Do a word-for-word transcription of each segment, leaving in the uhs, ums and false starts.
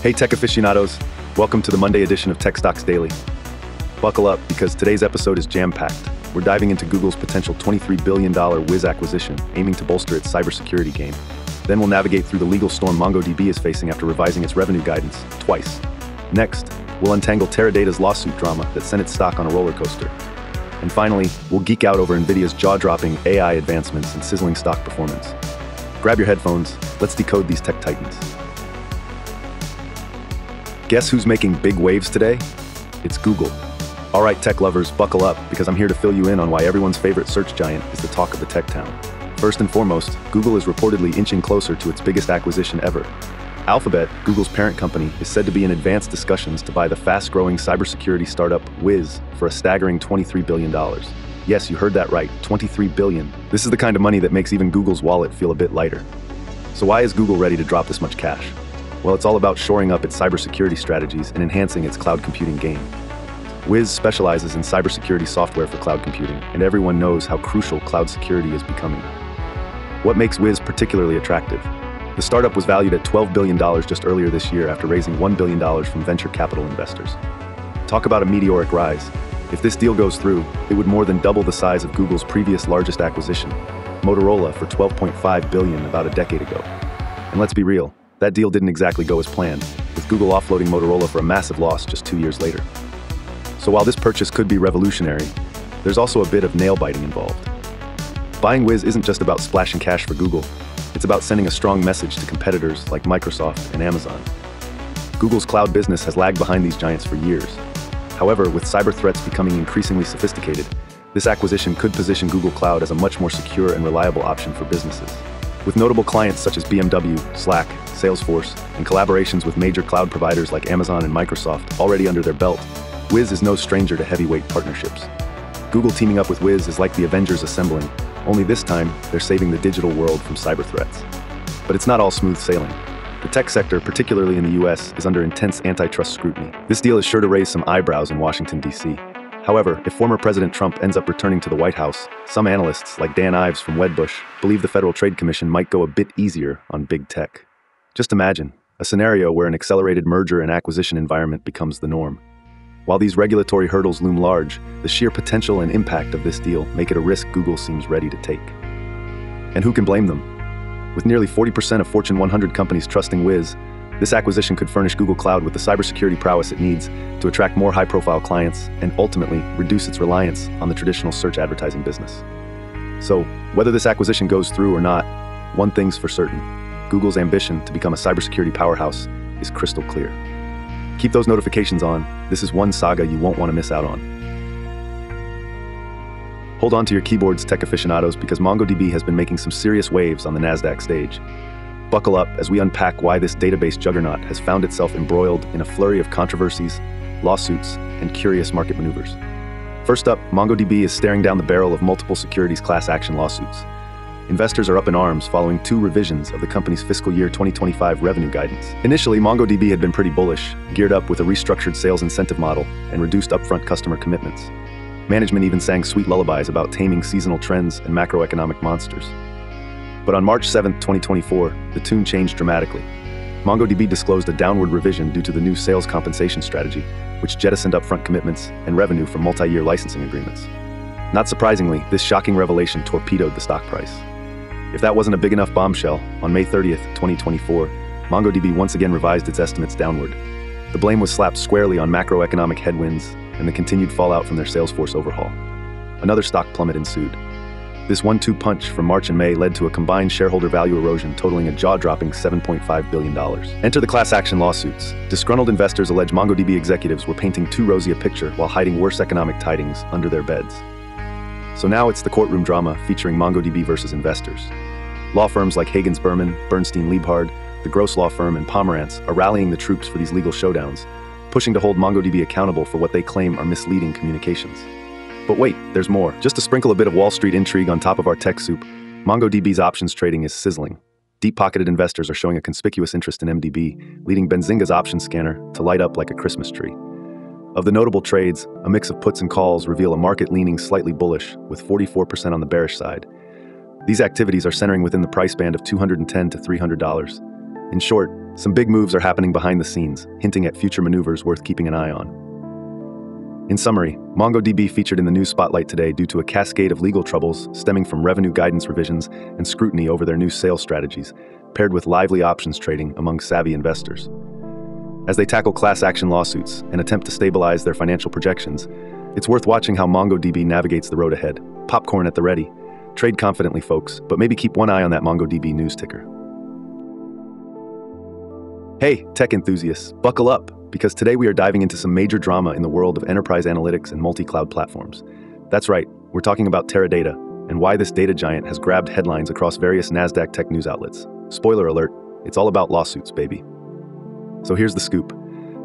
Hey tech aficionados, welcome to the Monday edition of Tech Stocks Daily. Buckle up, because today's episode is jam-packed. We're diving into Google's potential twenty-three billion dollar Wiz acquisition, aiming to bolster its cybersecurity game. Then we'll navigate through the legal storm MongoDB is facing after revising its revenue guidance twice. Next, we'll untangle Teradata's lawsuit drama that sent its stock on a roller coaster. And finally, we'll geek out over NVIDIA's jaw-dropping A I advancements and sizzling stock performance. Grab your headphones, let's decode these tech titans. Guess who's making big waves today? It's Google. All right, tech lovers, buckle up, because I'm here to fill you in on why everyone's favorite search giant is the talk of the tech town. First and foremost, Google is reportedly inching closer to its biggest acquisition ever. Alphabet, Google's parent company, is said to be in advanced discussions to buy the fast-growing cybersecurity startup Wiz for a staggering twenty-three billion dollars. Yes, you heard that right, twenty-three billion dollars. This is the kind of money that makes even Google's wallet feel a bit lighter. So why is Google ready to drop this much cash? Well, it's all about shoring up its cybersecurity strategies and enhancing its cloud computing game. Wiz specializes in cybersecurity software for cloud computing, and everyone knows how crucial cloud security is becoming. What makes Wiz particularly attractive? The startup was valued at twelve billion dollars just earlier this year after raising one billion dollars from venture capital investors. Talk about a meteoric rise. If this deal goes through, it would more than double the size of Google's previous largest acquisition, Motorola, for twelve point five billion dollars about a decade ago. And let's be real. That deal didn't exactly go as planned, with Google offloading Motorola for a massive loss just two years later. So while this purchase could be revolutionary, there's also a bit of nail-biting involved. Buying Wiz isn't just about splashing cash for Google. It's about sending a strong message to competitors like Microsoft and Amazon. Google's cloud business has lagged behind these giants for years. However, with cyber threats becoming increasingly sophisticated, this acquisition could position Google Cloud as a much more secure and reliable option for businesses. With notable clients such as B M W, Slack, Salesforce, and collaborations with major cloud providers like Amazon and Microsoft already under their belt, Wiz is no stranger to heavyweight partnerships. Google teaming up with Wiz is like the Avengers assembling, only this time they're saving the digital world from cyber threats. But it's not all smooth sailing. The tech sector, particularly in the U S, is under intense antitrust scrutiny. This deal is sure to raise some eyebrows in Washington, D C However, if former President Trump ends up returning to the White House, some analysts, like Dan Ives from Wedbush, believe the Federal Trade Commission might go a bit easier on big tech. Just imagine a scenario where an accelerated merger and acquisition environment becomes the norm. While these regulatory hurdles loom large, the sheer potential and impact of this deal make it a risk Google seems ready to take. And who can blame them? With nearly forty percent of Fortune one hundred companies trusting Wiz, this acquisition could furnish Google Cloud with the cybersecurity prowess it needs to attract more high-profile clients and ultimately reduce its reliance on the traditional search advertising business. So, whether this acquisition goes through or not, one thing's for certain: Google's ambition to become a cybersecurity powerhouse is crystal clear. Keep those notifications on. This is one saga you won't want to miss out on. Hold on to your keyboards, tech aficionados, because MongoDB has been making some serious waves on the NASDAQ stage. Buckle up as we unpack why this database juggernaut has found itself embroiled in a flurry of controversies, lawsuits, and curious market maneuvers. First up, MongoDB is staring down the barrel of multiple securities class action lawsuits. Investors are up in arms following two revisions of the company's fiscal year twenty twenty-five revenue guidance. Initially, MongoDB had been pretty bullish, geared up with a restructured sales incentive model and reduced upfront customer commitments. Management even sang sweet lullabies about taming seasonal trends and macroeconomic monsters. But on March seventh, twenty twenty-four, the tune changed dramatically. MongoDB disclosed a downward revision due to the new sales compensation strategy, which jettisoned upfront commitments and revenue from multi-year licensing agreements. Not surprisingly, this shocking revelation torpedoed the stock price. If that wasn't a big enough bombshell, on May thirtieth, twenty twenty-four, MongoDB once again revised its estimates downward. The blame was slapped squarely on macroeconomic headwinds and the continued fallout from their Salesforce overhaul. Another stock plummet ensued. This one-two punch from March and May led to a combined shareholder value erosion totaling a jaw-dropping seven point five billion dollars. Enter the class action lawsuits. Disgruntled investors allege MongoDB executives were painting too rosy a picture while hiding worse economic tidings under their beds. So now it's the courtroom drama featuring MongoDB versus investors. Law firms like Hagens Berman, Bernstein-Liebhard, the Gross Law Firm, and Pomerantz are rallying the troops for these legal showdowns, pushing to hold MongoDB accountable for what they claim are misleading communications. But wait, there's more. Just to sprinkle a bit of Wall Street intrigue on top of our tech soup, MongoDB's options trading is sizzling. Deep-pocketed investors are showing a conspicuous interest in M D B, leading Benzinga's option scanner to light up like a Christmas tree. Of the notable trades, a mix of puts and calls reveal a market leaning slightly bullish, with forty-four percent on the bearish side. These activities are centering within the price band of two hundred ten dollars to three hundred dollars. In short, Some big moves are happening behind the scenes, hinting at future maneuvers worth keeping an eye on. In summary, MongoDB featured in the news spotlight today due to a cascade of legal troubles stemming from revenue guidance revisions and scrutiny over their new sales strategies, paired with lively options trading among savvy investors. As they tackle class action lawsuits and attempt to stabilize their financial projections, it's worth watching how MongoDB navigates the road ahead. Popcorn at the ready. Trade confidently, folks, but maybe keep one eye on that MongoDB news ticker. Hey, tech enthusiasts, buckle up, because today we are diving into some major drama in the world of enterprise analytics and multi-cloud platforms. That's right, we're talking about Teradata and why this data giant has grabbed headlines across various NASDAQ tech news outlets. Spoiler alert, it's all about lawsuits, baby. So here's the scoop.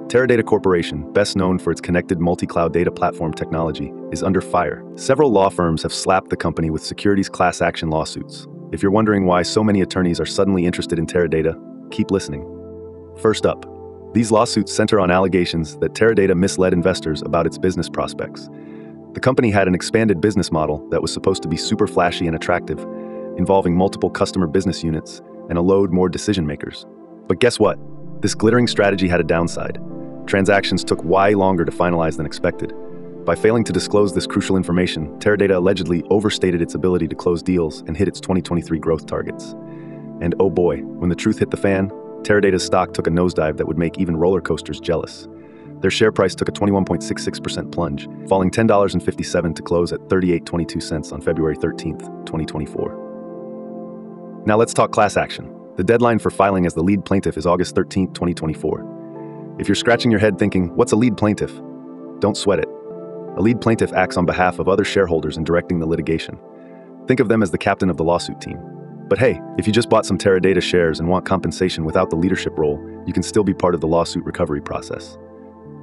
Teradata Corporation, best known for its connected multi-cloud data platform technology, is under fire. Several law firms have slapped the company with securities class action lawsuits. If you're wondering why so many attorneys are suddenly interested in Teradata, keep listening. First up, these lawsuits center on allegations that Teradata misled investors about its business prospects. The company had an expanded business model that was supposed to be super flashy and attractive, involving multiple customer business units and a load more decision makers. But guess what? This glittering strategy had a downside. Transactions took way longer to finalize than expected. By failing to disclose this crucial information, Teradata allegedly overstated its ability to close deals and hit its twenty twenty-three growth targets. And oh boy, when the truth hit the fan, Teradata's stock took a nosedive that would make even roller coasters jealous. Their share price took a twenty-one point six six percent plunge, falling ten dollars and fifty-seven cents to close at thirty-eight dollars and twenty-two cents on February thirteenth, twenty twenty-four. Now let's talk class action. The deadline for filing as the lead plaintiff is August thirteenth, twenty twenty-four. If you're scratching your head thinking, what's a lead plaintiff? Don't sweat it. A lead plaintiff acts on behalf of other shareholders in directing the litigation. Think of them as the captain of the lawsuit team. But hey, if you just bought some Teradata shares and want compensation without the leadership role, you can still be part of the lawsuit recovery process.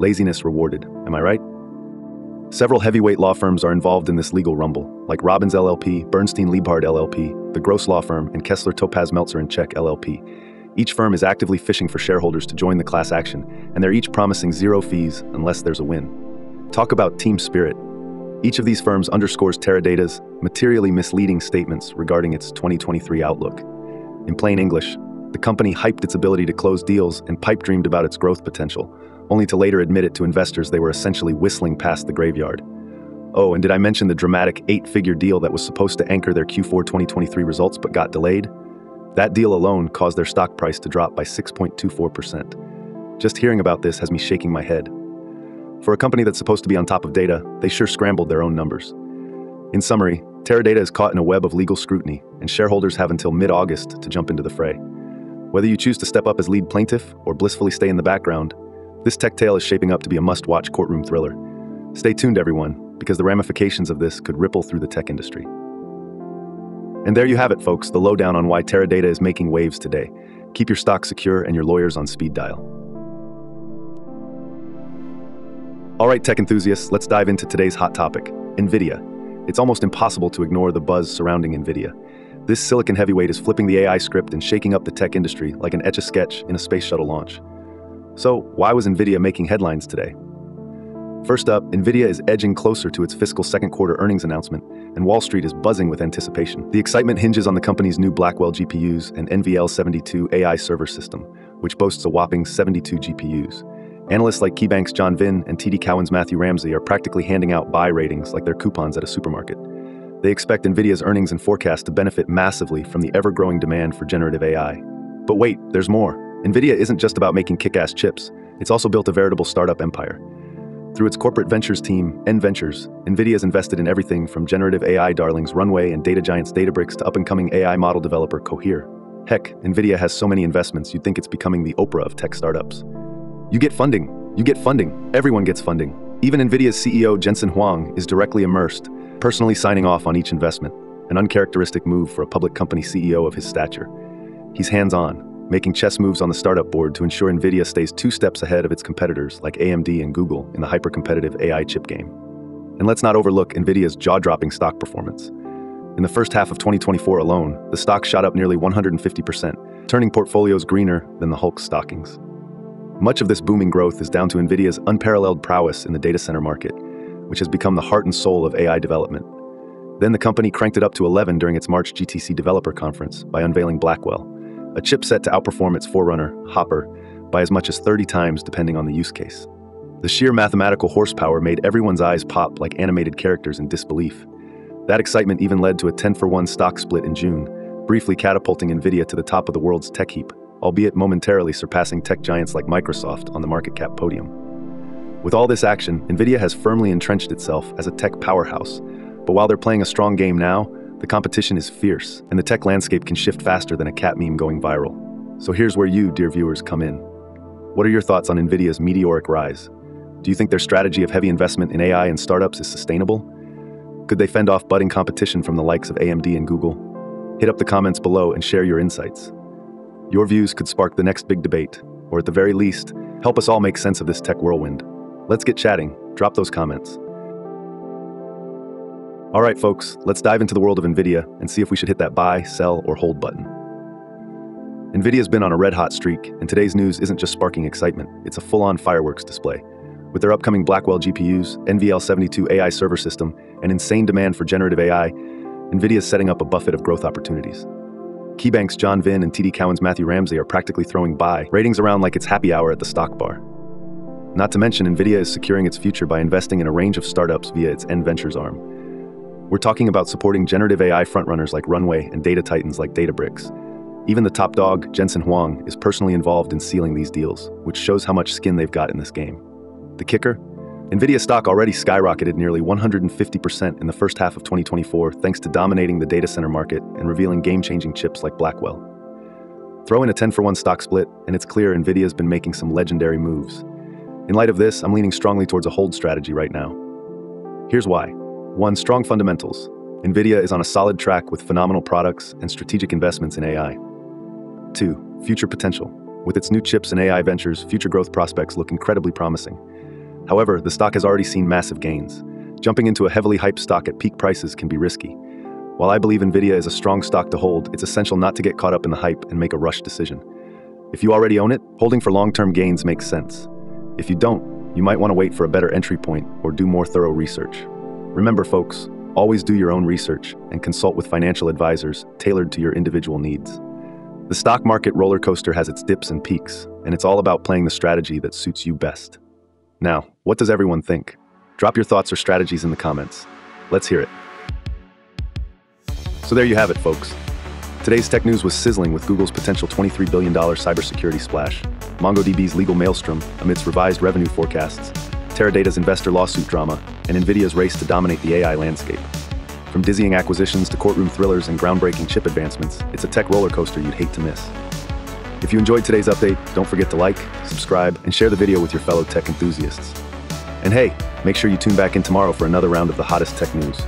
Laziness rewarded, am I right? Several heavyweight law firms are involved in this legal rumble, like Robbins L L P, Bernstein-Liebhard L L P, the Gross Law Firm, and Kessler Topaz Meltzer and Check L L P. Each firm is actively fishing for shareholders to join the class action, and they're each promising zero fees unless there's a win. Talk about team spirit. Each of these firms underscores Teradata's materially misleading statements regarding its twenty twenty-three outlook. In plain English, the company hyped its ability to close deals and pipe dreamed about its growth potential, only to later admit it to investors they were essentially whistling past the graveyard. Oh, and did I mention the dramatic eight-figure deal that was supposed to anchor their Q four twenty twenty-three results but got delayed? That deal alone caused their stock price to drop by six point two four percent. Just hearing about this has me shaking my head. For a company that's supposed to be on top of data, they sure scrambled their own numbers. In summary, Teradata is caught in a web of legal scrutiny, and shareholders have until mid-August to jump into the fray. Whether you choose to step up as lead plaintiff or blissfully stay in the background, this tech tale is shaping up to be a must-watch courtroom thriller. Stay tuned, everyone, because the ramifications of this could ripple through the tech industry. And there you have it, folks, the lowdown on why Teradata is making waves today. Keep your stock secure and your lawyers on speed dial. All right, tech enthusiasts, let's dive into today's hot topic, NVIDIA. It's almost impossible to ignore the buzz surrounding NVIDIA. This silicon heavyweight is flipping the A I script and shaking up the tech industry like an etch-a-sketch in a space shuttle launch. So, why was NVIDIA making headlines today? First up, NVIDIA is edging closer to its fiscal second quarter earnings announcement, and Wall Street is buzzing with anticipation. The excitement hinges on the company's new Blackwell G P Us and N V L seventy-two A I server system, which boasts a whopping seventy-two G P Us. Analysts like KeyBank's John Vinh and T D Cowan's Matthew Ramsey are practically handing out buy ratings like they're coupons at a supermarket. They expect NVIDIA's earnings and forecast to benefit massively from the ever-growing demand for generative A I. But wait, there's more. NVIDIA isn't just about making kick-ass chips, it's also built a veritable startup empire. Through its corporate ventures team, NVentures, NVIDIA has invested in everything from generative A I darlings Runway and data giants Databricks to up-and-coming A I model developer Cohere. Heck, NVIDIA has so many investments you'd think it's becoming the Oprah of tech startups. You get funding, you get funding, everyone gets funding. Even NVIDIA's C E O Jensen Huang is directly immersed, personally signing off on each investment, an uncharacteristic move for a public company C E O of his stature. He's hands-on, making chess moves on the startup board to ensure NVIDIA stays two steps ahead of its competitors like A M D and Google in the hyper-competitive A I chip game. And let's not overlook NVIDIA's jaw-dropping stock performance. In the first half of twenty twenty-four alone, the stock shot up nearly one hundred fifty percent, turning portfolios greener than the Hulk's stockings. Much of this booming growth is down to NVIDIA's unparalleled prowess in the data center market, which has become the heart and soul of A I development. Then the company cranked it up to eleven during its March G T C developer conference by unveiling Blackwell, a chipset to outperform its forerunner, Hopper, by as much as thirty times depending on the use case. The sheer mathematical horsepower made everyone's eyes pop like animated characters in disbelief. That excitement even led to a ten for one stock split in June, briefly catapulting NVIDIA to the top of the world's tech heap, albeit momentarily surpassing tech giants like Microsoft on the market cap podium. With all this action, NVIDIA has firmly entrenched itself as a tech powerhouse, but while they're playing a strong game now, the competition is fierce, and the tech landscape can shift faster than a cat meme going viral. So here's where you, dear viewers, come in. What are your thoughts on NVIDIA's meteoric rise? Do you think their strategy of heavy investment in A I and startups is sustainable? Could they fend off budding competition from the likes of A M D and Google? Hit up the comments below and share your insights. Your views could spark the next big debate, or at the very least, help us all make sense of this tech whirlwind. Let's get chatting. Drop those comments. All right, folks, let's dive into the world of NVIDIA and see if we should hit that buy, sell, or hold button. NVIDIA's been on a red-hot streak, and today's news isn't just sparking excitement, it's a full-on fireworks display. With their upcoming Blackwell G P Us, N V L seventy-two A I server system, and insane demand for generative A I, NVIDIA's setting up a buffet of growth opportunities. KeyBank's John Vinh and T D Cowan's Matthew Ramsey are practically throwing buy ratings around like it's happy hour at the stock bar. Not to mention, NVIDIA is securing its future by investing in a range of startups via its NVentures arm. We're talking about supporting generative A I frontrunners like Runway and data titans like Databricks. Even the top dog, Jensen Huang, is personally involved in sealing these deals, which shows how much skin they've got in this game. The kicker? NVIDIA stock already skyrocketed nearly one hundred fifty percent in the first half of twenty twenty-four thanks to dominating the data center market and revealing game-changing chips like Blackwell. Throw in a ten for one stock split, and it's clear NVIDIA's been making some legendary moves. In light of this, I'm leaning strongly towards a hold strategy right now. Here's why. one Strong fundamentals. NVIDIA is on a solid track with phenomenal products and strategic investments in A I. two Future potential. With its new chips and A I ventures, future growth prospects look incredibly promising. However, the stock has already seen massive gains. Jumping into a heavily hyped stock at peak prices can be risky. While I believe NVIDIA is a strong stock to hold, it's essential not to get caught up in the hype and make a rush decision. If you already own it, holding for long-term gains makes sense. If you don't, you might want to wait for a better entry point or do more thorough research. Remember, folks, always do your own research and consult with financial advisors tailored to your individual needs. The stock market roller coaster has its dips and peaks, and it's all about playing the strategy that suits you best. Now, what does everyone think? Drop your thoughts or strategies in the comments. Let's hear it. So there you have it, folks. Today's tech news was sizzling with Google's potential twenty-three billion dollar cybersecurity splash, MongoDB's legal maelstrom amidst revised revenue forecasts, Teradata's investor lawsuit drama, and NVIDIA's race to dominate the A I landscape. From dizzying acquisitions to courtroom thrillers and groundbreaking chip advancements, it's a tech roller coaster you'd hate to miss. If you enjoyed today's update, don't forget to like, subscribe, and share the video with your fellow tech enthusiasts. And hey, make sure you tune back in tomorrow for another round of the hottest tech news.